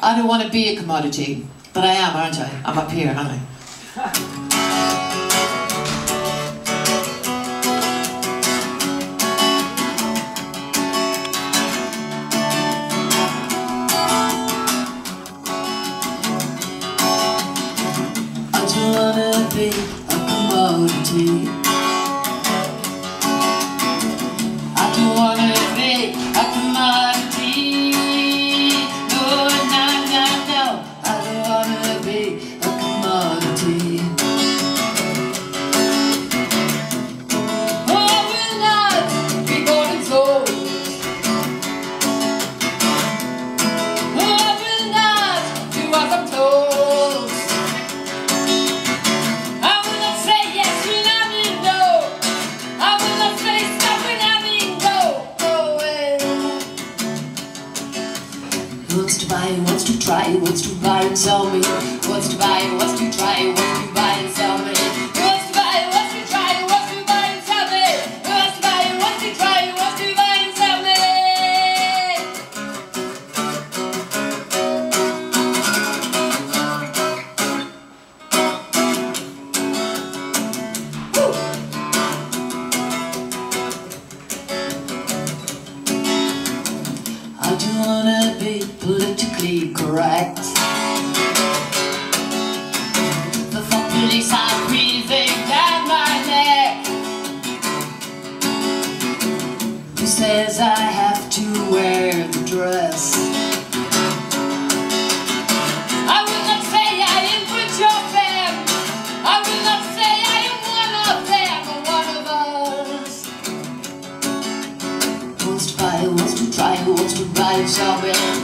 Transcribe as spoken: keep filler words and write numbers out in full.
I don't want to be a commodity, but I am, aren't I? I'm up here, aren't I? A commodity. I don't wanna be a commodity. No, no, no, no. I don't wanna be a commodity. Oh, will I be bought and sold? Oh, will I do what I'm told? Wants to buy, wants to try, wants to buy and sell me. Wants to buy, wants to try, wants to buy and sell me. Wants to buy, wants to try, wants to buy and sell me. Wants to buy, wants to try, wants to buy and sell me. I don't wanna be politically correct. The fuck police are breathing down my neck. Who says I have to wear the dress? Wants to buy, wants to try, wants to buy and sell me.